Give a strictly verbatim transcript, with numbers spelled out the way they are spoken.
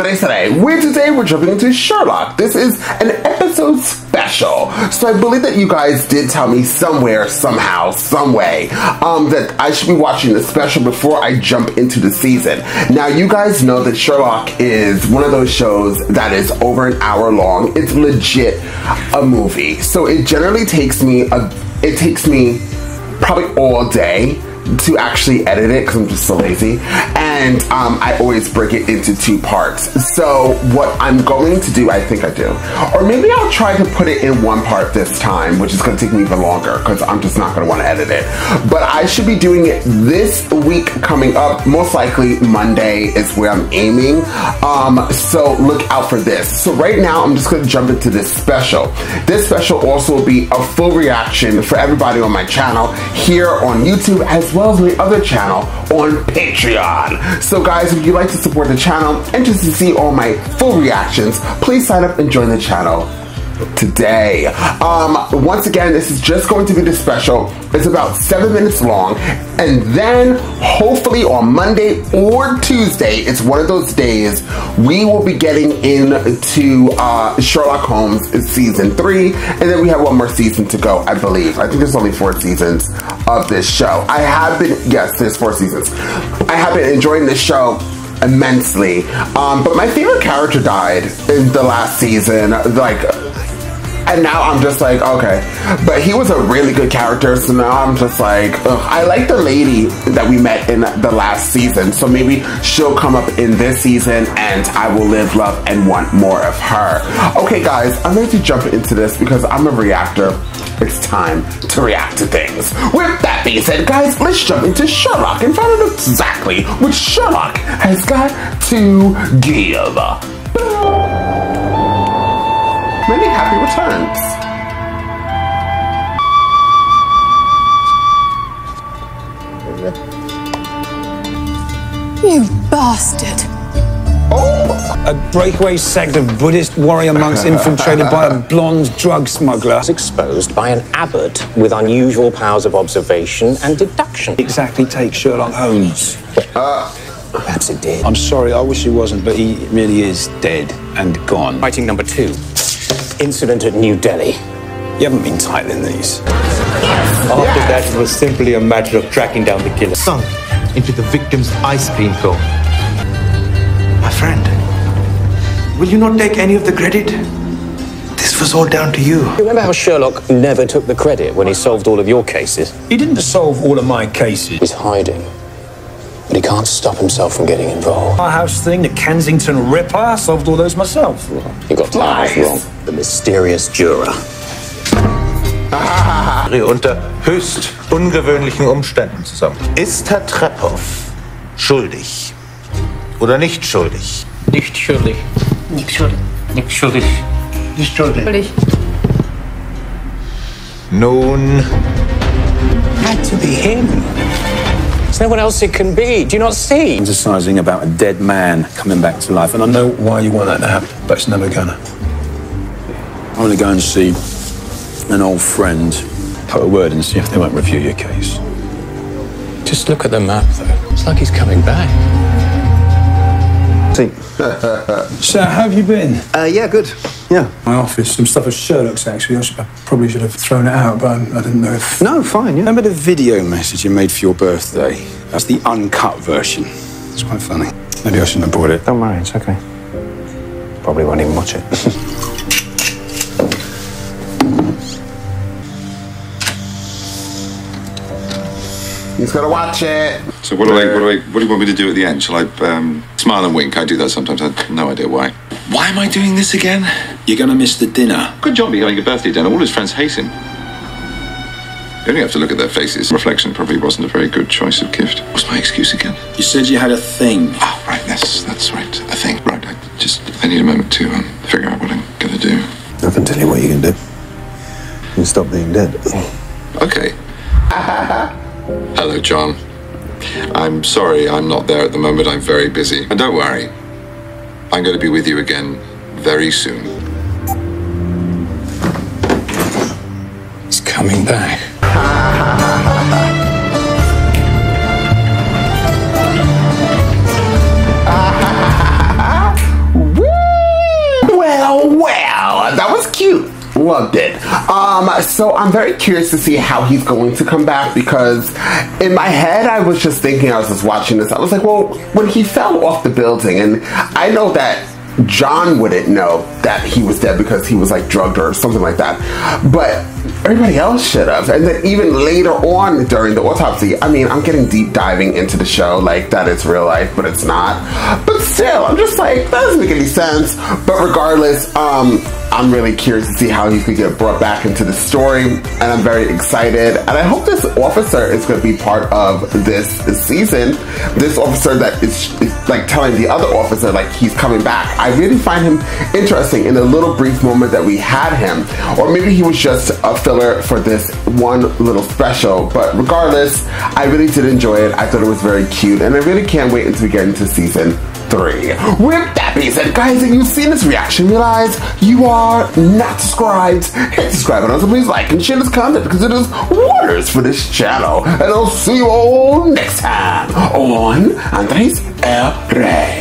Andres El Rey, where today we're jumping into Sherlock. This is an episode special, so I believe that you guys did tell me somewhere, somehow, someway, um, that I should be watching the special before I jump into the season. Now, you guys know that Sherlock is one of those shows that is over an hour long. It's legit a movie, so it generally takes me a, it takes me probably all day to actually edit it because I'm just so lazy, and um, I always break it into two parts. So what I'm going to do, I think I do, or maybe I'll try to put it in one part this time, which is going to take me even longer because I'm just not going to want to edit it. But I should be doing it this week coming up, most likely Monday is where I'm aiming, um, so look out for this. So right now I'm just going to jump into this special. This special also will be a full reaction for everybody on my channel here on YouTube, as well as my other channel on Patreon. So guys, if you'd like to support the channel and just to see all my full reactions, please sign up and join the channel today. Um, once again, this is just going to be the special. It's about seven minutes long, and then hopefully on Monday or Tuesday, it's one of those days, we will be getting into uh, Sherlock Holmes season three, and then we have one more season to go, I believe. I think there's only four seasons of this show. I have been, yes, there's four seasons. I have been enjoying this show immensely, um, but my favorite character died in the last season, like, and now I'm just like, okay. But he was a really good character, so now I'm just like, ugh. I like the lady that we met in the last season, so maybe she'll come up in this season and I will live, love, and want more of her. Okay guys, I'm going to jump into this because I'm a reactor. It's time to react to things. With that being said, guys, let's jump into Sherlock and find out exactly what Sherlock has got to give. Many Happy Returns. You bastard. Oh. A breakaway sect of Buddhist warrior monks infiltrated by a blonde drug smuggler was exposed by an abbot with unusual powers of observation and deduction. Exactly, take Sherlock Holmes. Uh. Perhaps it did. I'm sorry, I wish he wasn't, but he really is dead and gone. Fighting number two. Incident at New Delhi. You haven't been titling these. Yes. After yes. that, it was simply a matter of tracking down the killer. Sunk into the victim's ice cream cone. My friend, will you not take any of the credit? This was all down to you. You remember how Sherlock never took the credit when he solved all of your cases? He didn't solve all of my cases. He's hiding, but he can't stop himself from getting involved. Our house thing, the Kensington Ripper, I solved all those myself. You got lies wrong. The mysterious juror. Ah. Unter höchst ungewöhnlichen Umständen zusammen. Ist Herr Trepov schuldig oder nicht schuldig? Nicht schuldig. Nicht schuldig. Nicht schuldig. Nicht schuldig. Nun. Had to be him. No one else it can be. Do you not see? Fantasizing about a dead man coming back to life, and I know why you want that to happen, but it's never gonna. I'm gonna go and see an old friend, put a word and see if they won't review your case. Just look at the map, though. It's like he's coming back. See. So, how have you been? Uh, yeah, good. Yeah. My office, some stuff of Sherlock's actually. I, should, I probably should have thrown it out, but I, I didn't know if... No, fine, yeah. Remember the video message you made for your birthday? That's the uncut version. It's quite funny. Maybe I shouldn't have bought it. Don't worry, it's okay. Probably won't even watch it. He's got to watch it. So what do I, what do I, what do you want me to do at the end? Shall I um, smile and wink? I do that sometimes. I have no idea why. Why am I doing this again? You're going to miss the dinner. Good job you're having a birthday dinner. All his friends hate him. You only have to look at their faces. Reflection probably wasn't a very good choice of gift. What's my excuse again? You said you had a thing. Oh, right. That's, that's right. A thing. Right. I just, I need a moment to um, figure out what I'm going to do. I can tell you what you can do. You can stop being dead. Okay. Hello, John. I'm sorry I'm not there at the moment. I'm very busy. And don't worry, I'm going to be with you again very soon. He's coming back. loved it. Um, so I'm very curious to see how he's going to come back, because in my head I was just thinking, I was just watching this, I was like, well, when he fell off the building, and I know that John wouldn't know that he was dead because he was like drugged or something like that, but everybody else should have. And then even later on during the autopsy, I mean, I'm getting deep diving into the show like that it's real life, but it's not. But still, I'm just like, that doesn't make any sense. But regardless, um, I'm really curious to see how he's gonna get brought back into the story, and I'm very excited. And I hope this officer is gonna be part of this season. This officer that is, is like telling the other officer like he's coming back. I really find him interesting in the little brief moment that we had him. Or maybe he was just a filler for this one little special. But regardless, I really did enjoy it. I thought it was very cute, and I really can't wait until we get into season three. With that being said, guys, if you've seen this reaction, realize you are not subscribed. Hit subscribe and also please like and share this content, because it is waters for this channel. And I'll see you all next time on Andres El Rey.